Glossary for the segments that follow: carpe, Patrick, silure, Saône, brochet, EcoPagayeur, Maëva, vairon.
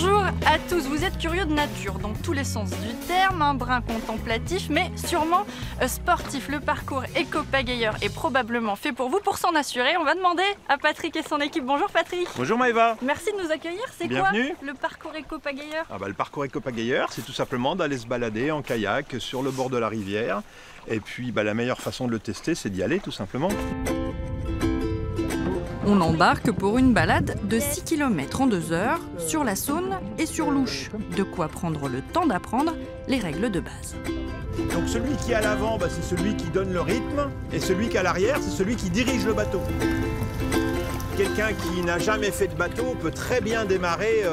Bonjour à tous, vous êtes curieux de nature, dans tous les sens du terme, un brin contemplatif mais sûrement sportif. Le parcours éco-pagayeur est probablement fait pour vous. Pour s'en assurer, on va demander à Patrick et son équipe. Bonjour Patrick. Bonjour Maëva. Merci de nous accueillir. C'est quoi le parcours éco-pagayeur? Le parcours éco-pagayeur, c'est tout simplement d'aller se balader en kayak sur le bord de la rivière. Et puis la meilleure façon de le tester, c'est d'y aller tout simplement. On embarque pour une balade de 6 km en 2 heures sur la Saône et sur l'Ouche. De quoi prendre le temps d'apprendre les règles de base. Donc celui qui est à l'avant, c'est celui qui donne le rythme, et celui qui est à l'arrière, c'est celui qui dirige le bateau. Quelqu'un qui n'a jamais fait de bateau peut très bien démarrer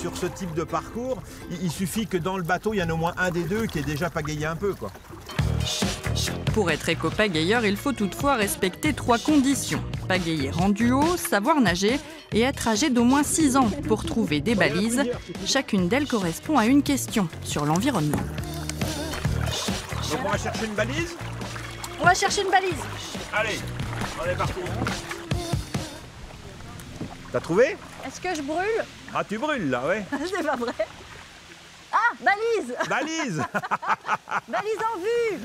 sur ce type de parcours. Il suffit que dans le bateau, il y en a au moins un des deux qui est déjà pagayé un peu, quoi. Pour être éco-pagayeur, il faut toutefois respecter 3 conditions. Pagayer en duo, savoir nager et être âgé d'au moins 6 ans pour trouver des balises. Chacune d'elles correspond à une question sur l'environnement. Donc on va chercher une balise? On va chercher une balise. Allez, on est parti. T'as trouvé? Est-ce que je brûle? Ah, tu brûles là, ouais. C'est pas vrai. Ah, balise! Balise! Balise en vue!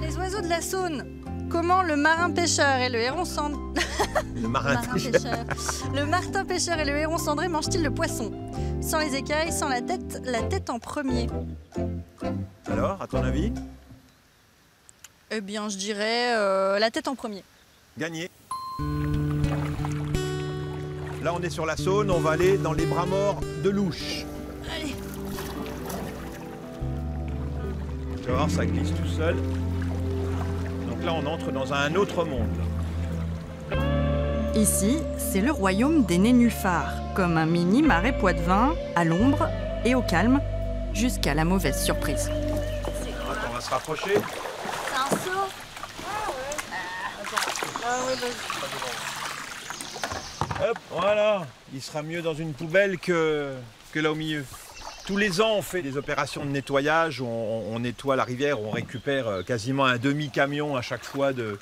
Les oiseaux de la Saône. Comment le marin-pêcheur et le héron cendré... Le marin-pêcheur. Le martin-pêcheur et le héron cendré mangent-ils le poisson? Sans les écailles, sans la tête en premier. Alors, à ton avis? Eh bien, je dirais la tête en premier. Gagné. Là, on est sur la Saône, on va aller dans les bras morts de l'Ouche. Allez. Tu vas voir, ça glisse tout seul. Donc là, on entre dans un autre monde. Ici, c'est le royaume des nénuphars, comme un mini marais Poitevin, à l'ombre et au calme, jusqu'à la mauvaise surprise. On va se rapprocher. C'est un saut. Ah ouais. Ah ouais, vas-y. Hop, voilà. Il sera mieux dans une poubelle que là au milieu. Tous les ans, on fait des opérations de nettoyage, on nettoie la rivière, on récupère quasiment un demi-camion à chaque fois de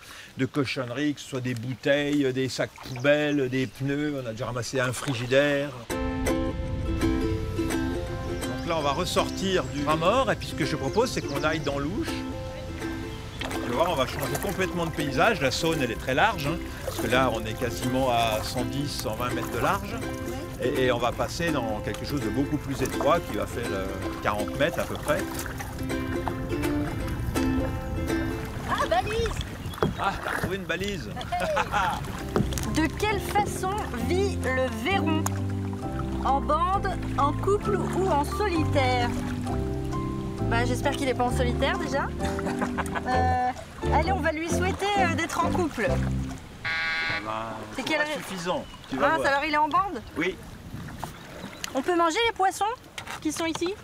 cochonneries, que ce soit des bouteilles, des sacs poubelles, des pneus, on a déjà ramassé un frigidaire. Donc là, on va ressortir du bras mort, et puis ce que je propose, c'est qu'on aille dans l'Ouche. Tu vois, on va changer complètement de paysage, la Saône, elle est très large, hein, parce que là, on est quasiment à 110, 120 mètres de large. Et on va passer dans quelque chose de beaucoup plus étroit qui va faire 40 mètres à peu près. Ah, balise! Ah, t'as retrouvé une balise! De quelle façon vit le vairon? En bande, en couple ou en solitaire? J'espère qu'il n'est pas en solitaire déjà. Allez, on va lui souhaiter d'être en couple. C'est quel rêve suffisant. Alors il est en bande? Oui. On peut manger les poissons qui sont ici?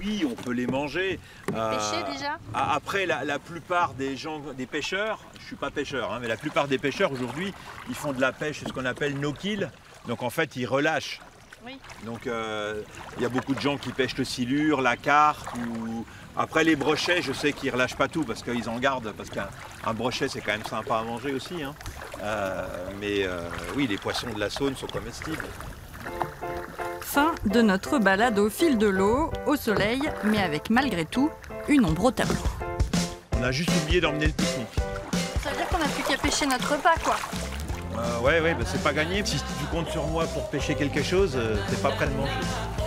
Oui, on peut les manger. Pêcher déjà? Après, la plupart des gens, des pêcheurs, je ne suis pas pêcheur, hein, mais la plupart des pêcheurs aujourd'hui, ils font de la pêche, ce qu'on appelle no-kill. Donc en fait, ils relâchent. Oui. Donc il y a beaucoup de gens qui pêchent le silure, la carpe ou... Après les brochets, je sais qu'ils ne relâchent pas tout parce qu'ils en gardent, parce qu'un brochet c'est quand même sympa à manger aussi. Hein. Oui, les poissons de la Saône sont comestibles. Fin de notre balade au fil de l'eau, au soleil, mais avec malgré tout une ombre au tableau. On a juste oublié d'emmener le pique-nique. Ça veut dire qu'on n'a plus qu'à pêcher notre repas, quoi. Ouais, c'est pas gagné. Si tu comptes sur moi pour pêcher quelque chose, t'es pas prêt de manger.